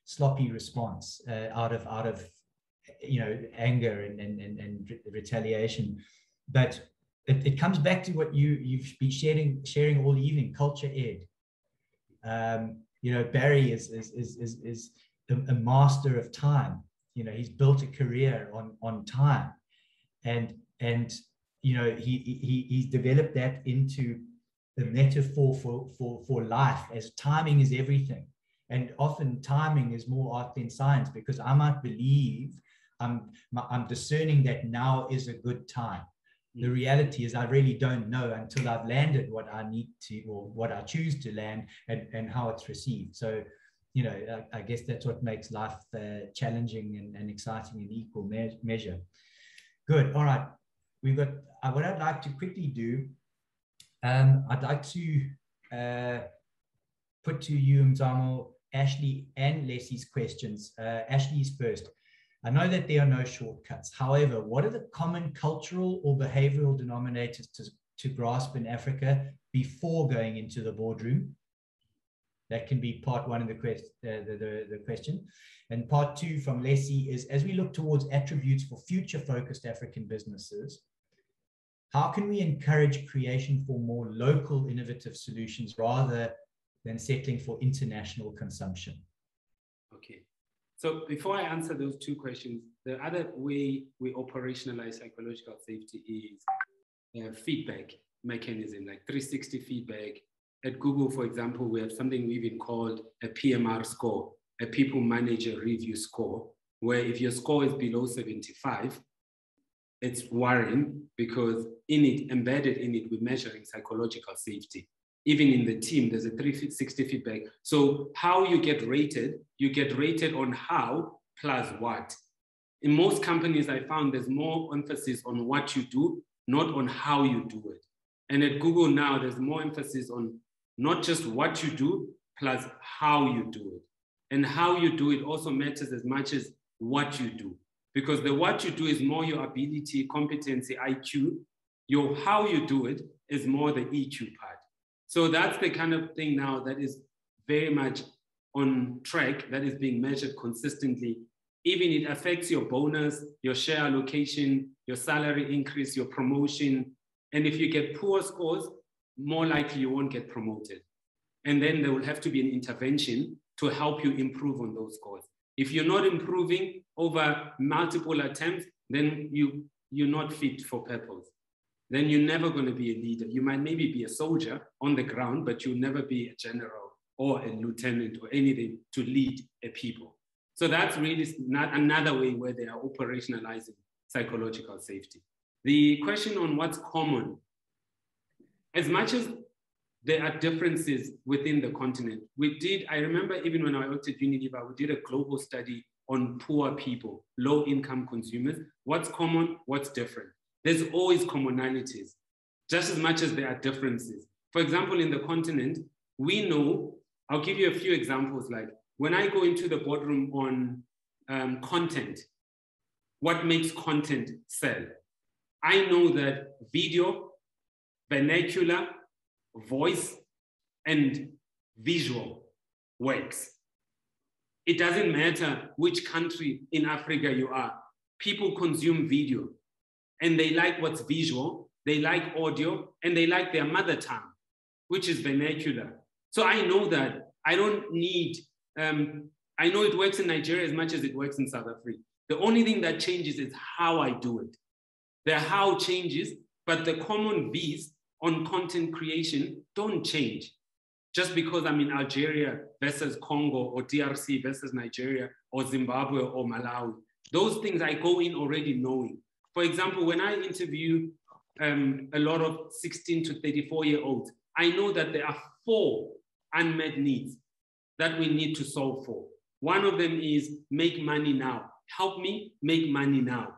sloppy response uh, out of, out of, you know, anger and, and, and, and retaliation. But it, it comes back to what you, you've been sharing, sharing all evening, culture ed. Um, you know, Barry is, is, is, is, is a master of time. You know, he's built a career on, on time. And, and, you know, he, he, he's developed that into the metaphor for, for, for life as timing is everything. And often timing is more art than science because I might believe I'm, I'm discerning that now is a good time. The reality is I really don't know until I've landed what I need to, or what I choose to land, and, and how it's received. So, you know, I, I guess that's what makes life uh, challenging and, and exciting in equal me- measure. Good. All right. We've got uh, what I'd like to quickly do. Um, I'd like to uh, put to you, Mzamo, Ashley and Leslie's questions. Uh, Ashley's first. I know that there are no shortcuts. However, what are the common cultural or behavioral denominators to, to grasp in Africa before going into the boardroom? That can be part one of the, quest, uh, the, the, the question. And part two from Leslie is, as we look towards attributes for future-focused African businesses, how can we encourage creation for more local innovative solutions rather than settling for international consumption? Okay. So before I answer those two questions, the other way we operationalize psychological safety is uh, feedback mechanism, like three sixty feedback. At Google, for example, we have something we've been called a P M R score, a people manager review score, where if your score is below seventy-five, it's worrying, because in it, embedded in it, we're measuring psychological safety. Even in the team, there's a three sixty feedback. So how you get rated, you get rated on how plus what. In most companies, I found there's more emphasis on what you do, not on how you do it. And at Google now, there's more emphasis on not just what you do, plus how you do it. And how you do it also matters as much as what you do, because the what you do is more your ability, competency, I Q. Your how you do it is more the E Q part. So that's the kind of thing now that is very much on track, that is being measured consistently. Even it affects your bonus, your share allocation, your salary increase, your promotion. And if you get poor scores, more likely you won't get promoted. And then there will have to be an intervention to help you improve on those scores. If you're not improving over multiple attempts, then you, you're not fit for purpose. Then you're never going to be a leader. You might maybe be a soldier on the ground, but you'll never be a general or a lieutenant or anything to lead a people. So that's really not another way where they are operationalizing psychological safety. The question on what's common, as much as there are differences within the continent, we did, I remember even when I worked at Unilever, we did a global study on poor people, low-income consumers, what's common, what's different. There's always commonalities, just as much as there are differences. For example, in the continent, we know, I'll give you a few examples, like when I go into the boardroom on um, content, what makes content sell? I know that video, vernacular, voice, and visual works. It doesn't matter which country in Africa you are, people consume video. And they like what's visual, they like audio, and they like their mother tongue, which is vernacular. So I know that I don't need, um, I know it works in Nigeria as much as it works in South Africa. The only thing that changes is how I do it. The how changes, but the common V's on content creation don't change. Just because I'm in Algeria versus Congo, or D R C versus Nigeria, or Zimbabwe, or Malawi. Those things I go in already knowing. For example, when I interview um, a lot of sixteen to thirty-four year olds, I know that there are four unmet needs that we need to solve for. One of them is make money now. Help me make money now.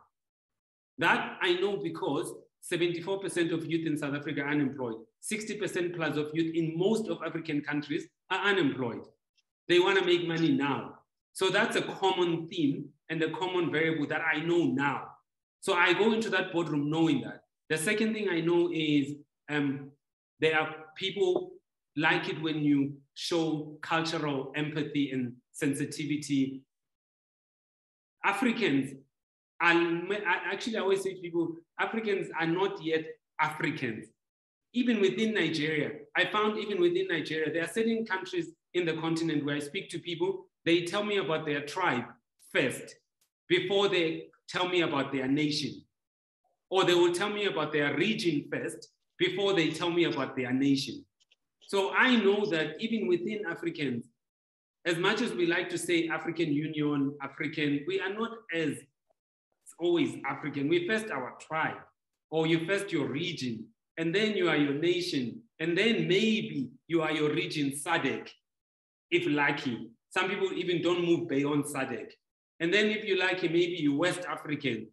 That I know because seventy-four percent of youth in South Africa are unemployed. sixty percent plus of youth in most of African countries are unemployed. They want to make money now. So that's a common theme and a common variable that I know now. So I go into that boardroom knowing that. The second thing I know is um, there are people like it when you show cultural empathy and sensitivity. Africans are, I actually always say to people, Africans are not yet Africans. Even within Nigeria, I found even within Nigeria, there are certain countries in the continent where I speak to people, they tell me about their tribe first before they tell me about their nation, or they will tell me about their region first before they tell me about their nation. So I know that even within Africans, as much as we like to say African Union, African, we are not as always African. We first our tribe. or you first your region, and then you are your nation, and then maybe you are your region S A D C, if lucky. Some people even don't move beyond S A D C. And then if you like, maybe you're West African.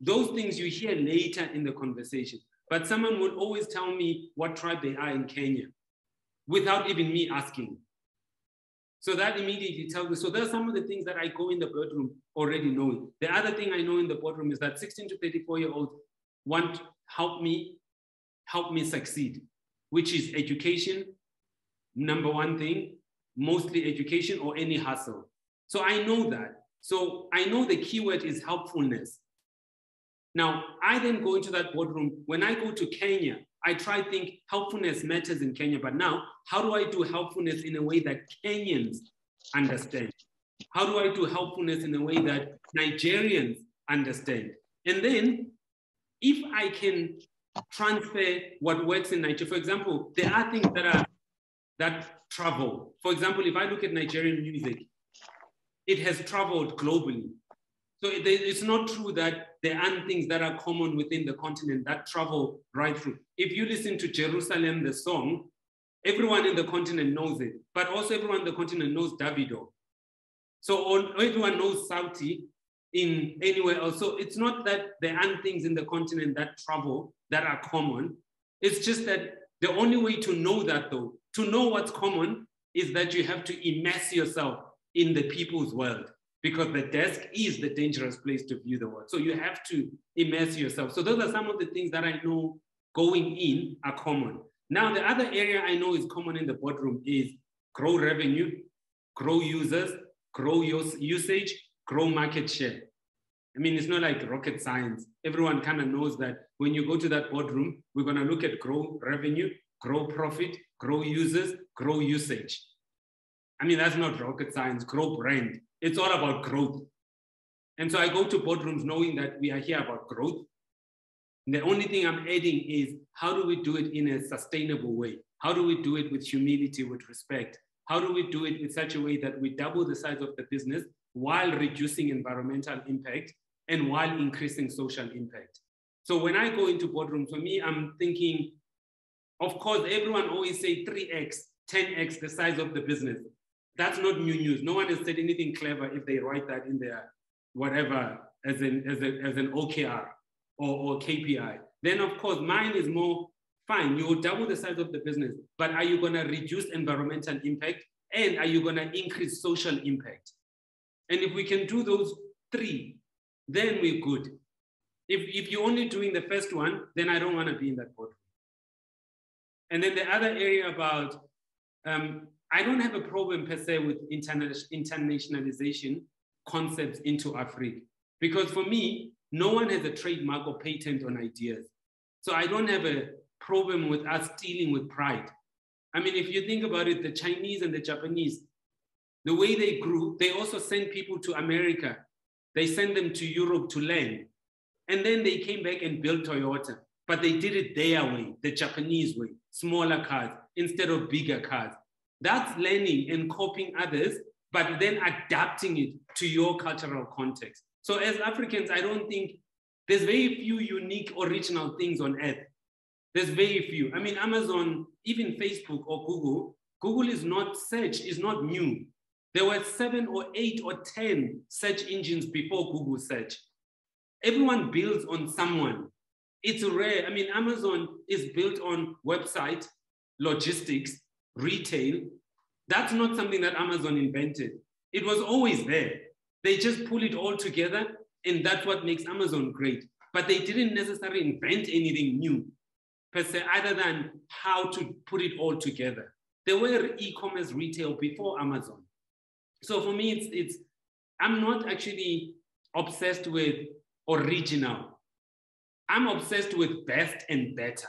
Those things you hear later in the conversation. But someone would always tell me what tribe they are in Kenya without even me asking. So that immediately tells me. So there are some of the things that I go in the boardroom already knowing. The other thing I know in the boardroom is that sixteen to thirty-four year olds want to help me, help me succeed, which is education, number one thing, mostly education or any hustle. So I know that. So I know the keyword is helpfulness. Now, I then go into that boardroom. When I go to Kenya, I try to think helpfulness matters in Kenya, but now how do I do helpfulness in a way that Kenyans understand? How do I do helpfulness in a way that Nigerians understand? And then if I can transfer what works in Nigeria, for example, there are things that are that travel. For example, if I look at Nigerian music, it has traveled globally. So it, it's not true that there aren't things that are common within the continent that travel right through. If you listen to Jerusalem, the song, everyone in the continent knows it, but also everyone in the continent knows Davido. So on, everyone knows Saudi in anywhere else. So it's not that there aren't things in the continent that travel that are common. It's just that the only way to know that though, to know what's common is that you have to immerse yourself in the people's world, because the desk is the dangerous place to view the world. So you have to immerse yourself. So those are some of the things that I know going in are common. Now, the other area I know is common in the boardroom is grow revenue, grow users, grow usage, grow market share. I mean, it's not like rocket science. Everyone kind of knows that when you go to that boardroom, we're gonna look at grow revenue, grow profit, grow users, grow usage. I mean, that's not rocket science, grow brand. It's all about growth. And so I go to boardrooms knowing that we are here about growth. And the only thing I'm adding is how do we do it in a sustainable way? How do we do it with humility, with respect? How do we do it in such a way that we double the size of the business while reducing environmental impact and while increasing social impact? So when I go into boardrooms, for me, I'm thinking, of course, everyone always say three X, ten X the size of the business. That's not new news. No one has said anything clever if they write that in their whatever as an, as a, as an O K R or, or K P I. Then of course, mine is more fine. You will double the size of the business, but are you gonna reduce environmental impact? And are you gonna increase social impact? And if we can do those three, then we're good. If, if you're only doing the first one, then I don't wanna be in that board. And then the other area about, um, I don't have a problem per se with internationalization concepts into Africa, because for me, no one has a trademark or patent on ideas. So I don't have a problem with us stealing with pride. I mean, if you think about it, the Chinese and the Japanese, the way they grew, they also sent people to America. They sent them to Europe to learn. And then they came back and built Toyota, but they did it their way, the Japanese way, smaller cars instead of bigger cars. That's learning and copying others, but then adapting it to your cultural context. So as Africans, I don't think there's very few unique original things on earth. There's very few. I mean, Amazon, even Facebook or Google, Google is not search, is not new. There were seven or eight or ten search engines before Google search. Everyone builds on someone. It's rare. I mean, Amazon is built on website, logistics, retail. That's not something that Amazon invented. It was always there. They just pull it all together, and that's what makes Amazon great. But they didn't necessarily invent anything new, per se, other than how to put it all together. There were e-commerce retail before Amazon. So for me, it's, it's I'm not actually obsessed with original. I'm obsessed with best and better.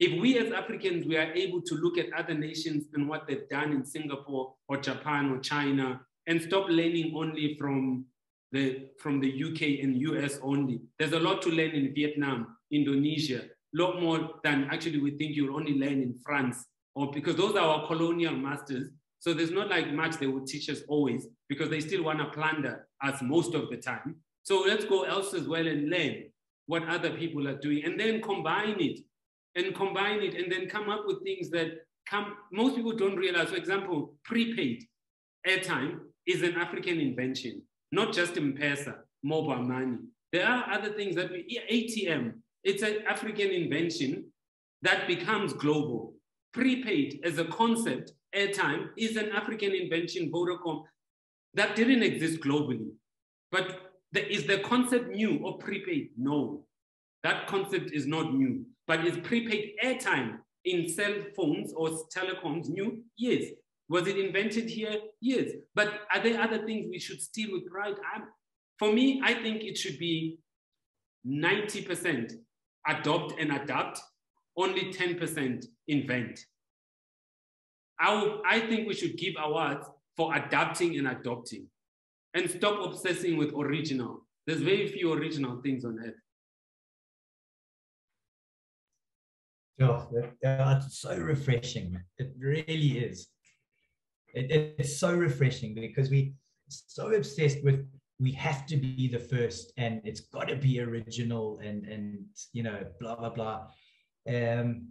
If we as Africans, we are able to look at other nations and what they've done in Singapore or Japan or China and stop learning only from the, from the U K and U S only. There's a lot to learn in Vietnam, Indonesia, a lot more than actually we think you'll only learn in France, or because those are our colonial masters. So there's not like much they will teach us always, because they still want to plunder us most of the time. So let's go elsewhere as well and learn. what other people are doing, and then combine it and combine it and then come up with things that come, most people don't realize. For example, prepaid airtime is an African invention, not just M PESA, mobile money. There are other things that we, A T M, it's an African invention that becomes global. Prepaid as a concept, airtime, is an African invention, Vodacom, that didn't exist globally. But the, is the concept new or prepaid? No, that concept is not new. But is prepaid airtime in cell phones or telecoms new? Yes. Was it invented here? Yes. But are there other things we should steal with pride? I'm, for me, I think it should be ninety percent adopt and adapt, only ten percent invent. I, will, I think we should give awards for adapting and adopting, and stop obsessing with original. There's very few original things on earth. Yeah, that's so refreshing. It really is. It, it's so refreshing because we're so obsessed with, we have to be the first and it's got to be original and, and you know, blah, blah, blah. Um,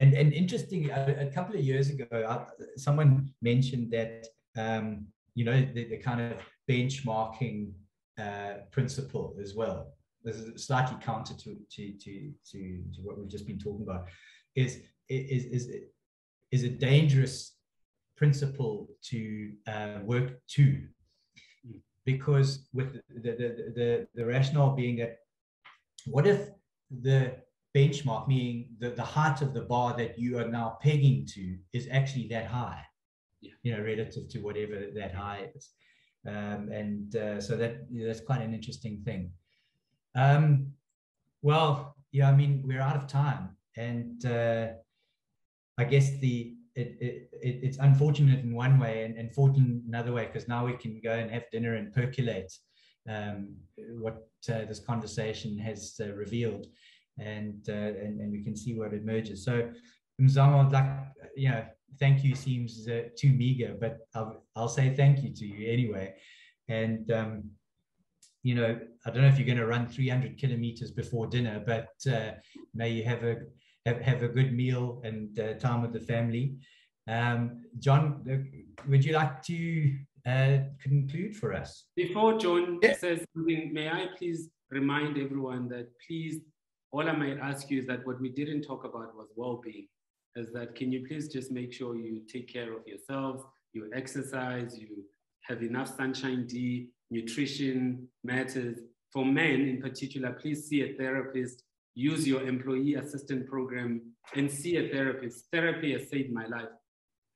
and, and interesting, a, a couple of years ago, I, someone mentioned that, um, you know, the, the kind of benchmarking uh, principle as well. This is slightly counter to, to, to, to, to what we've just been talking about, is, is, is, is, is a dangerous principle to uh, work to. Because with the, the, the, the rationale being that, what if the benchmark, meaning the, the height of the bar that you are now pegging to is actually that high? Yeah. You know, relative to whatever that high is. Um, and uh, so that that's quite an interesting thing. Um, well, yeah, I mean, we're out of time. And uh, I guess the it, it, it, it's unfortunate in one way and, and fortunate another way, because now we can go and have dinner and percolate um, what uh, this conversation has uh, revealed. And, uh, and, and we can see what emerges. So Mzamo, like, you know, thank you seems uh, too meager, but I'll, I'll say thank you to you anyway. And, um, you know, I don't know if you're going to run three hundred kilometers before dinner, but uh, may you have a, have, have a good meal and uh, time with the family. Um, John, would you like to uh, conclude for us? Before John yeah. says something, may I please remind everyone that please, all I might ask you is that what we didn't talk about was well-being. Is that, can you please just make sure you take care of yourselves, you exercise, you have enough sunshine D, nutrition matters. For men in particular, please see a therapist, use your employee assistance program and see a therapist. Therapy has saved my life.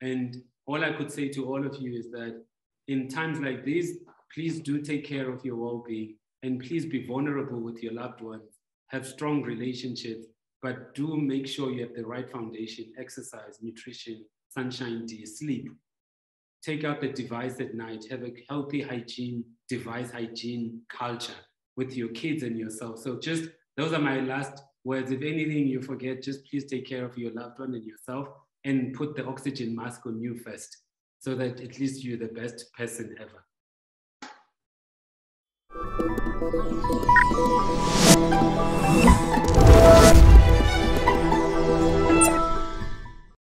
And all I could say to all of you is that in times like these, please do take care of your well-being and please be vulnerable with your loved ones, have strong relationships, but do make sure you have the right foundation, exercise, nutrition, sunshine D, sleep. Take out the device at night, have a healthy hygiene, device hygiene culture with your kids and yourself. So just, those are my last words. If anything you forget, just please take care of your loved one and yourself and put the oxygen mask on you first so that at least you're the best person ever.